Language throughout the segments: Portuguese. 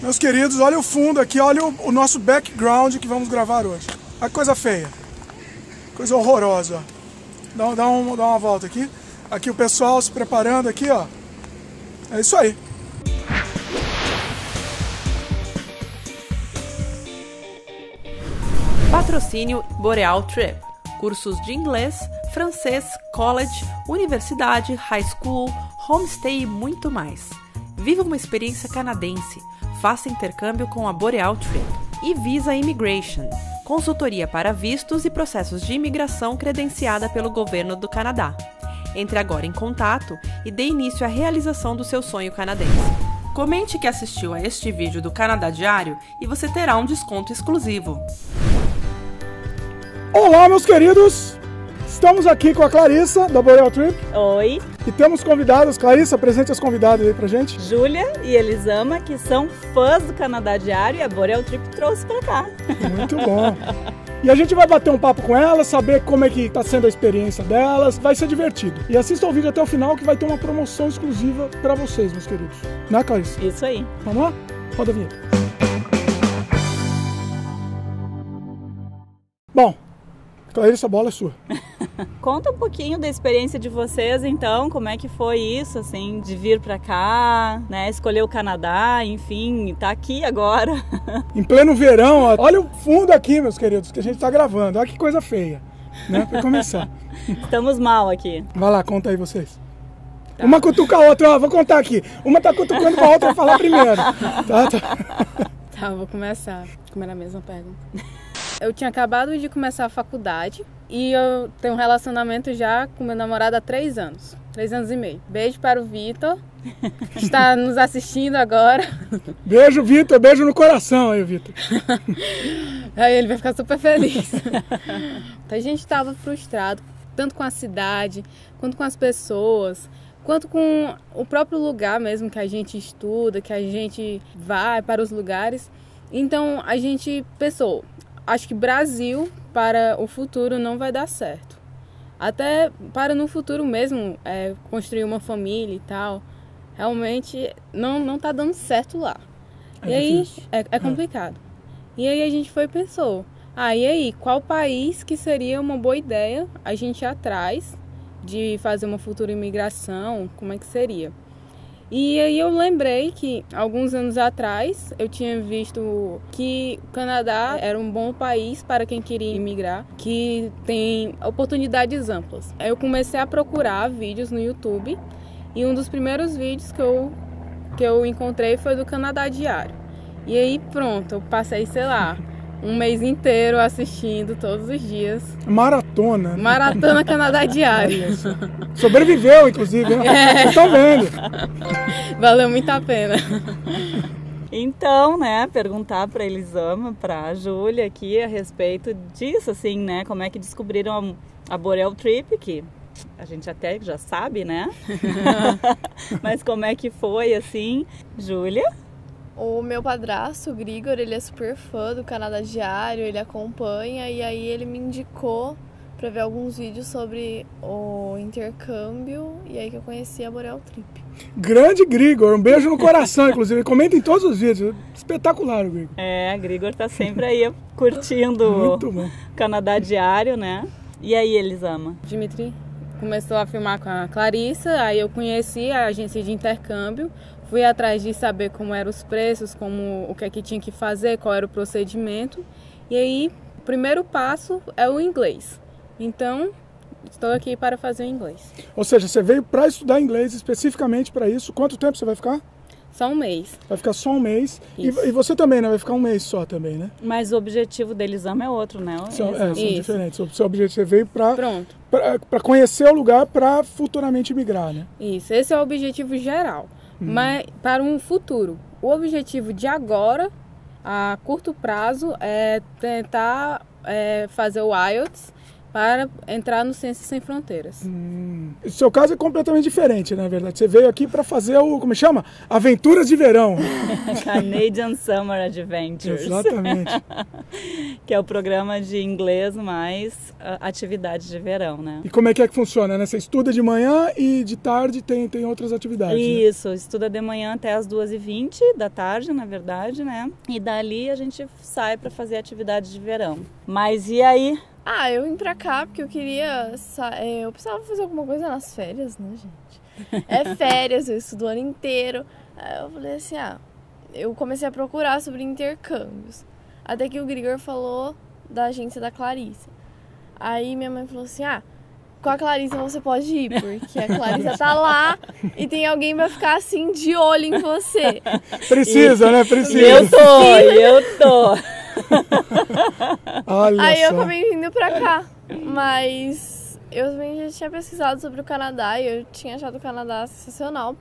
Meus queridos, olha o fundo aqui, olha o nosso background que vamos gravar hoje. Olha que coisa feia, coisa horrorosa. Dá uma volta aqui. Aqui o pessoal se preparando aqui, ó. É isso aí. Patrocínio Boreal Trip. Cursos de inglês, francês, college, universidade, high school, homestay e muito mais. Viva uma experiência canadense. Faça intercâmbio com a Boreal Trip. E Visa Immigration. Consultoria para vistos e processos de imigração credenciada pelo governo do Canadá. Entre agora em contato e dê início à realização do seu sonho canadense. Comente que assistiu a este vídeo do Canadá Diário e você terá um desconto exclusivo. Olá, meus queridos! Estamos aqui com a Clarissa, da Boreal Trip. Oi! E temos convidadas. Clarissa, apresente as convidadas aí pra gente. Júlia e Elisama, que são fãs do Canadá Diário e a Boreal Trip trouxe pra cá. Muito bom! E a gente vai bater um papo com elas, saber como é que tá sendo a experiência delas. Vai ser divertido. E assista o vídeo até o final que vai ter uma promoção exclusiva pra vocês, meus queridos. Né, Clarissa? Isso aí. Vamos lá? Roda a vinheta. Bom... Clarissa, a bola é sua. Conta um pouquinho da experiência de vocês, então, como é que foi isso, assim, de vir pra cá, né, escolher o Canadá, enfim, tá aqui agora. Em pleno verão, ó, olha o fundo aqui, meus queridos, que a gente tá gravando, olha que coisa feia, né, pra começar. Estamos mal aqui. Vai lá, conta aí vocês. Tá. Uma cutuca a outra, ó, vou contar aqui, uma tá cutucando pra outra falar primeiro. Tá, vou começar, como era a mesma pergunta. Eu tinha acabado de começar a faculdade e eu tenho um relacionamento já com meu namorado há 3 anos. 3 anos e meio. Beijo para o Vitor, que está nos assistindo agora. Beijo, Vitor. Beijo no coração aí, Vitor. Aí ele vai ficar super feliz. Então, a gente estava frustrado, tanto com a cidade, quanto com as pessoas, quanto com o próprio lugar mesmo que a gente estuda, que a gente vai para os lugares. Então, a gente pensou... Acho que Brasil para o futuro não vai dar certo. Até para no futuro mesmo, construir uma família e tal, realmente não tá dando certo lá. E aí é complicado. E aí a gente foi e pensou, e aí qual país que seria uma boa ideia a gente ir atrás de fazer uma futura imigração, como é que seria? E aí eu lembrei que alguns anos atrás eu tinha visto que o Canadá era um bom país para quem queria imigrar, que tem oportunidades amplas. Eu comecei a procurar vídeos no YouTube e um dos primeiros vídeos que eu encontrei foi do Canadá Diário. E aí pronto, eu passei, sei lá, um mês inteiro assistindo todos os dias. Maratona. Maratona Canadá Diário. Sobreviveu, inclusive. Vocês estão vendo. Valeu muito a pena. Então, né, perguntar para Elisama, para Júlia aqui a respeito disso, assim, né, como é que descobriram a Boreal Trip, que a gente até já sabe, né? Mas como é que foi, assim, Júlia? O meu padrasto, o Grigor, ele é super fã do Canadá Diário, ele acompanha e aí ele me indicou para ver alguns vídeos sobre o intercâmbio e aí que eu conheci a Boreal Trip. Grande Grigor, um beijo no coração, inclusive, comenta em todos os vídeos, espetacular o Grigor. É, Grigor tá sempre aí curtindo o Canadá Diário, né? E aí, Elisama? Dimitri começou a filmar com a Clarissa, aí eu conheci a agência de intercâmbio. Fui atrás de saber como eram os preços, o que tinha que fazer, qual era o procedimento. E aí, o primeiro passo é o inglês. Então, estou aqui para fazer o inglês. Ou seja, você veio para estudar inglês especificamente para isso. Quanto tempo você vai ficar? Só um mês. Vai ficar só um mês. E você também, né? Vai ficar um mês só também, né? Mas o objetivo da Elisama é outro, né? São diferentes. O seu objetivo veio para conhecer o lugar para futuramente migrar, né? Isso, esse é o objetivo geral. Mas para um futuro, o objetivo de agora, a curto prazo, é tentar fazer o IELTS para entrar no Ciências Sem Fronteiras. O seu caso é completamente diferente, na verdade. Você veio aqui para fazer o, como chama? Aventuras de verão. Canadian Summer Adventures. Exatamente. Que é o programa de inglês mais atividade de verão, né? E como é que funciona, né? Você estuda de manhã e de tarde tem outras atividades. Isso, né? Estuda de manhã até as 2h20 da tarde, na verdade, né? E dali a gente sai para fazer atividade de verão. Mas e aí? Ah, eu vim pra cá porque eu queria... Eu precisava fazer alguma coisa nas férias, né, gente? É férias, eu estudo o ano inteiro. Aí eu falei assim, eu comecei a procurar sobre intercâmbios. Até que o Grigor falou da agência da Clarissa. Aí minha mãe falou assim, com a Clarissa você pode ir, porque a Clarissa tá lá e tem alguém pra ficar assim de olho em você. Precisa, né? Precisa. Eu tô. Aí eu acabei vindo pra cá, mas eu também já tinha pesquisado sobre o Canadá e eu tinha achado o Canadá sensacional.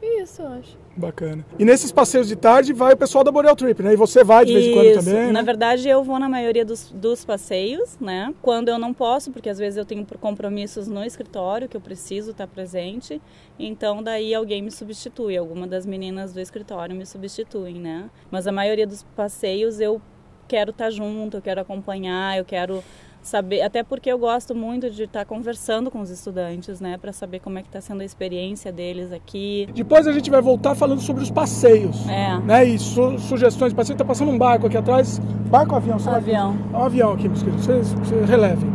Isso, eu acho. Bacana. E nesses passeios de tarde vai o pessoal da Boreal Trip, né? E você vai de vez em quando também, né? Na verdade, eu vou na maioria dos passeios, né? Quando eu não posso, porque às vezes eu tenho compromissos no escritório que eu preciso estar presente. Então, daí alguém me substitui. Alguma das meninas do escritório me substituem, né? Mas a maioria dos passeios eu quero estar junto, eu quero acompanhar, eu quero... saber, até porque eu gosto muito de estar conversando com os estudantes, né, para saber como é que está sendo a experiência deles aqui. Depois a gente vai voltar falando sobre os passeios, né, e sugestões de passeio. Está passando um barco aqui atrás, barco ou avião? Avião. É um avião aqui, meus queridos, vocês relevem.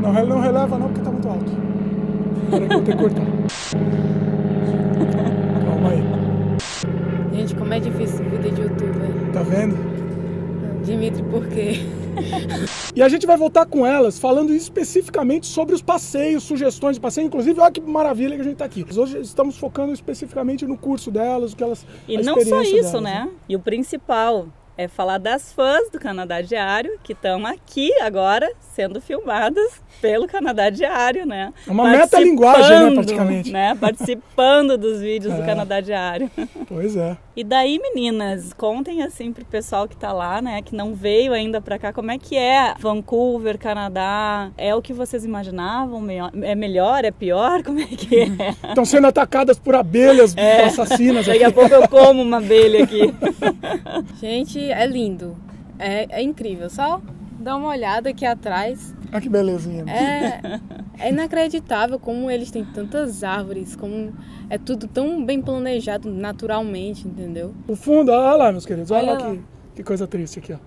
Não releva não, porque está muito alto. Agora eu vou ter que cortar. Calma aí. Gente, como é difícil vida de youtuber. Tá vendo? Dimitri, por quê? E a gente vai voltar com elas falando especificamente sobre os passeios, sugestões de passeio. Inclusive, olha que maravilha que a gente está aqui. Hoje estamos focando especificamente no curso delas, o que elas... E não só isso, delas, né? E o principal é falar das fãs do Canadá Diário, que estão aqui agora sendo filmadas pelo Canadá Diário, né? É uma metalinguagem, né, praticamente. Né? Participando dos vídeos do Canadá Diário. Pois é. E daí, meninas, contem assim pro pessoal que tá lá, né, que não veio ainda pra cá, como é que é Vancouver, Canadá? É o que vocês imaginavam? É melhor? É pior? Como é que é? Estão sendo atacadas por abelhas assassinas. Daqui a pouco eu como uma abelha aqui. Gente, é lindo, é incrível, só dá uma olhada aqui atrás. Olha que belezinha. É inacreditável como eles têm tantas árvores, como é tudo tão bem planejado naturalmente, entendeu? O fundo, olha lá, meus queridos, olha lá. Que coisa triste aqui, ó.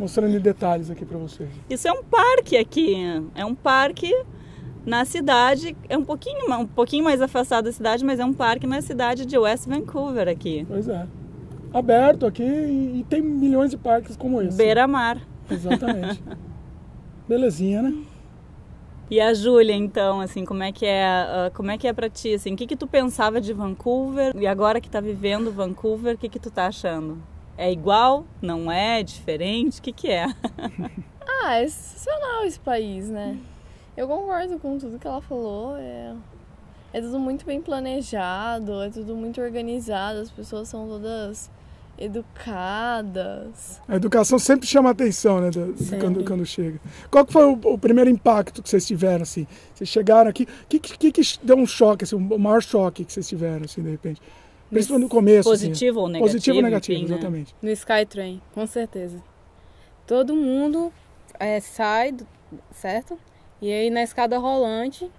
Mostrando detalhes aqui pra vocês. Isso é um parque aqui, é um parque... na cidade, é um pouquinho mais afastado da cidade, mas é um parque na cidade de West Vancouver aqui. Pois é. Aberto aqui e tem milhões de parques como esse. Beira-mar. Exatamente. Belezinha, né? E a Júlia, então, assim, como é que é pra ti, assim, o que que tu pensava de Vancouver e agora que tá vivendo Vancouver, o que que tu tá achando? É igual? Não é? Diferente? O que que é? É sensacional esse país, né? Eu concordo com tudo que ela falou, é tudo muito bem planejado, é tudo muito organizado, as pessoas são todas educadas. A educação sempre chama a atenção, né, quando chega. Qual que foi o primeiro impacto que vocês tiveram, assim? Vocês chegaram aqui, o que deu um choque, assim, o maior choque que vocês tiveram, assim, de repente? Principalmente no começo. Positivo assim, ou negativo? Positivo ou negativo, enfim, exatamente. Né? No SkyTrain, com certeza. Todo mundo sai, certo? E aí na escada rolante,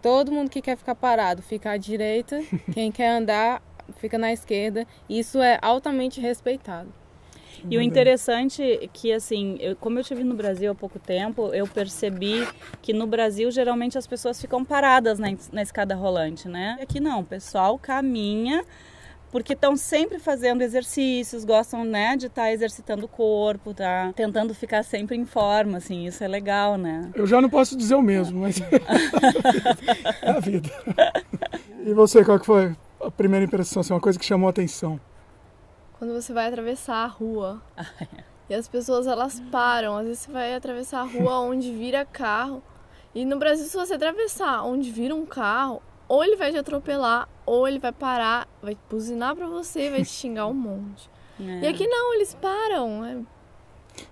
todo mundo que quer ficar parado fica à direita, quem quer andar fica na esquerda. Isso é altamente respeitado. E o interessante é que, assim, como eu estive no Brasil há pouco tempo, eu percebi que no Brasil geralmente as pessoas ficam paradas na escada rolante, né? Aqui não, o pessoal caminha... porque estão sempre fazendo exercícios, gostam, né, de estar exercitando o corpo, tá tentando ficar sempre em forma, assim, isso é legal, né? Eu já não posso dizer o mesmo, mas é a vida. E você, qual que foi a primeira impressão, assim, uma coisa que chamou a atenção? Quando você vai atravessar a rua e as pessoas, elas param, às vezes você vai atravessar a rua onde vira carro, e no Brasil, se você atravessar onde vira um carro, ou ele vai te atropelar, ou ele vai parar, vai buzinar pra você, vai te xingar um monte. E aqui não, eles param.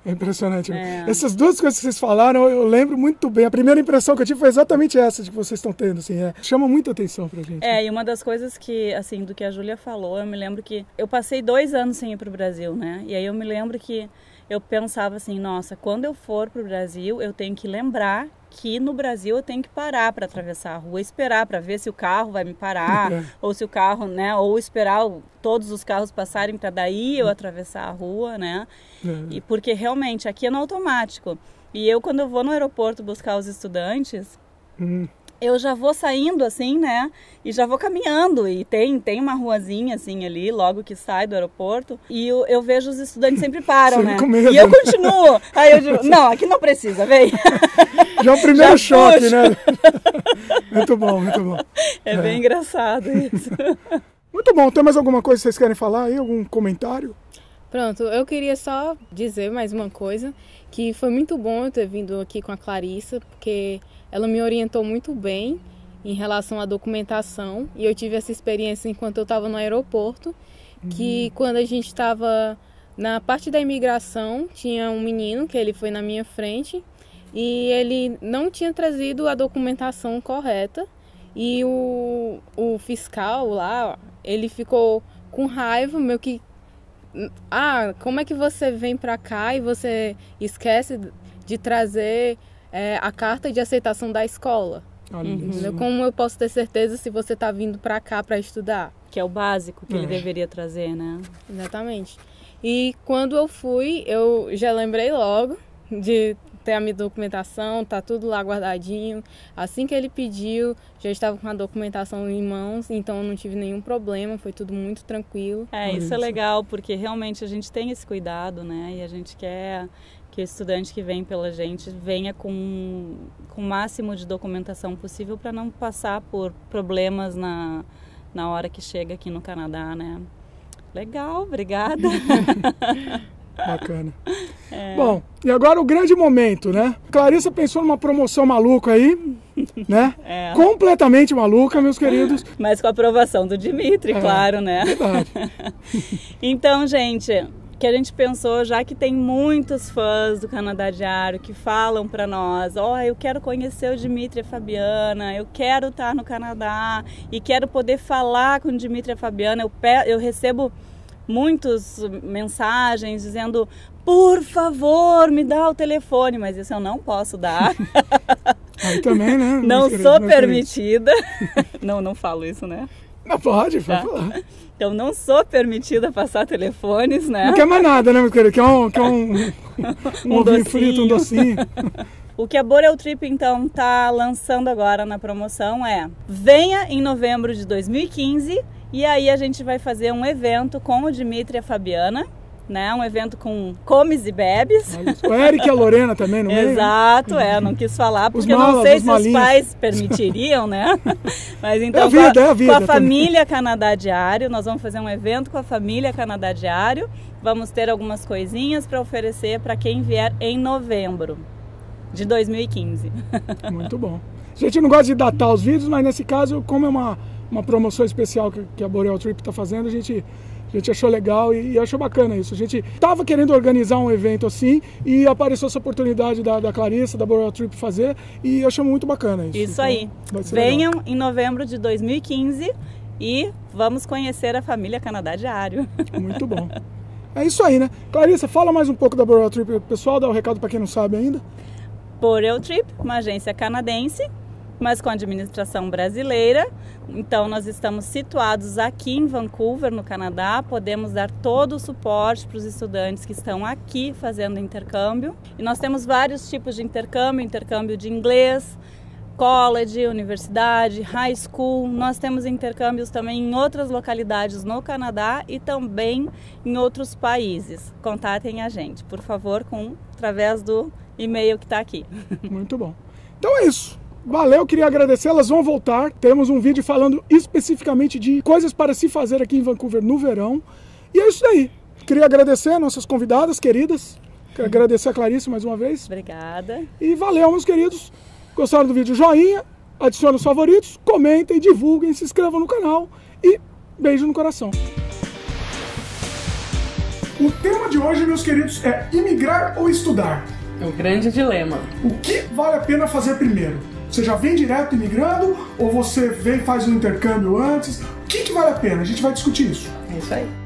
É impressionante. É. Essas duas coisas que vocês falaram, eu lembro muito bem. A primeira impressão que eu tive foi exatamente essa de que vocês estão tendo, assim, chama muita atenção pra gente. É, e uma das coisas que, assim, do que a Júlia falou, eu me lembro que eu passei 2 anos sem ir pro Brasil, né? E aí eu me lembro que eu pensava assim, nossa, quando eu for pro Brasil, eu tenho que lembrar que no Brasil eu tenho que parar para atravessar a rua, esperar para ver se o carro vai me parar, ou se o carro, né, ou esperar todos os carros passarem para daí eu atravessar a rua, né? E porque realmente aqui é no automático. E eu, quando eu vou no aeroporto buscar os estudantes, eu já vou saindo assim, né? E já vou caminhando. E tem uma ruazinha assim ali, logo que sai do aeroporto. E eu vejo os estudantes sempre param, né? Com medo. E eu continuo. Aí eu digo, não, aqui não precisa, vem. Já é o primeiro choque, puxo, né? Muito bom, muito bom. É bem engraçado isso. Muito bom. Tem mais alguma coisa que vocês querem falar aí? Algum comentário? Pronto, eu queria só dizer mais uma coisa. Que foi muito bom eu ter vindo aqui com a Clarissa, porque ela me orientou muito bem em relação à documentação e eu tive essa experiência enquanto eu estava no aeroporto, que quando a gente estava na parte da imigração, tinha um menino que ele foi na minha frente e ele não tinha trazido a documentação correta e o fiscal lá, ele ficou com raiva, meio que, ah, como é que você vem pra cá e você esquece de trazer a carta de aceitação da escola. Olha isso. Como eu posso ter certeza se você está vindo para cá para estudar? Que é o básico que ele deveria trazer, né? Exatamente. E quando eu fui, eu já lembrei logo de ter a minha documentação, tá tudo lá guardadinho. Assim que ele pediu, já estava com a documentação em mãos, então eu não tive nenhum problema, foi tudo muito tranquilo. É, isso é legal, porque realmente a gente tem esse cuidado, né? E a gente quer que o estudante que vem pela gente venha com o máximo de documentação possível para não passar por problemas na hora que chega aqui no Canadá, né? Legal, obrigada! Bacana. Bom, e agora o grande momento, né? Clarissa pensou numa promoção maluca aí, né? Completamente maluca, meus queridos. Mas com a aprovação do Dimitri, claro, né? Verdade. Então, gente, que a gente pensou, já que tem muitos fãs do Canadá Diário que falam para nós, ó, eu quero conhecer o Dimitri e a Fabiana, eu quero estar no Canadá e quero poder falar com o Dimitri e a Fabiana. Eu recebo muitas mensagens dizendo, por favor, me dá o telefone, mas isso eu não posso dar. Aí também, né? Não sou permitida. Não falo isso, né? Não pode falar. Então, não sou permitida passar telefones, né? Não quer mais nada, né, meu querido? Quer um ovinho frito, um docinho. O que a Boreal Trip, então, tá lançando agora na promoção é: venha em novembro de 2015 e aí a gente vai fazer um evento com o Dimitri e a Fabiana, né? Um evento com comes e bebes. O Erick e a Lorena também, não é? Exato, não quis falar porque eu não sei se os pais permitiriam, né? Mas então, com a família Canadá Diário, nós vamos fazer um evento com a família Canadá Diário. Vamos ter algumas coisinhas para oferecer para quem vier em novembro de 2015. Muito bom. A gente não gosta de datar os vídeos, mas nesse caso, como é uma promoção especial que a Boreal Trip está fazendo, a gente achou legal e achou bacana isso. A gente estava querendo organizar um evento assim e apareceu essa oportunidade da Clarissa, da Boreal Trip fazer e achou muito bacana isso. Isso então, aí. Venham legal. Em novembro de 2015 e vamos conhecer a família Canadá Diário. Muito bom. É isso aí, né? Clarissa, fala mais um pouco da Boreal Trip. Pessoal, dá um recado para quem não sabe ainda. Boreal Trip, uma agência canadense, mas com administração brasileira. Então, nós estamos situados aqui em Vancouver, no Canadá. Podemos dar todo o suporte para os estudantes que estão aqui fazendo intercâmbio. E nós temos vários tipos de intercâmbio, intercâmbio de inglês, college, universidade, high school. Nós temos intercâmbios também em outras localidades no Canadá e também em outros países. Contatem a gente, por favor, através do e-mail que está aqui. Muito bom. Então é isso. Valeu, queria agradecer, elas vão voltar. Temos um vídeo falando especificamente de coisas para se fazer aqui em Vancouver no verão. E é isso daí. Queria agradecer a nossas convidadas queridas. Quero agradecer a Clarissa mais uma vez. Obrigada. E valeu, meus queridos. Gostaram do vídeo? Joinha, adicione os favoritos, comentem, divulguem, se inscrevam no canal. E beijo no coração. O tema de hoje, meus queridos, é imigrar ou estudar? É um grande dilema. O que vale a pena fazer primeiro? Você já vem direto imigrando ou você vem e faz um intercâmbio antes? O que vale a pena? A gente vai discutir isso. É isso aí.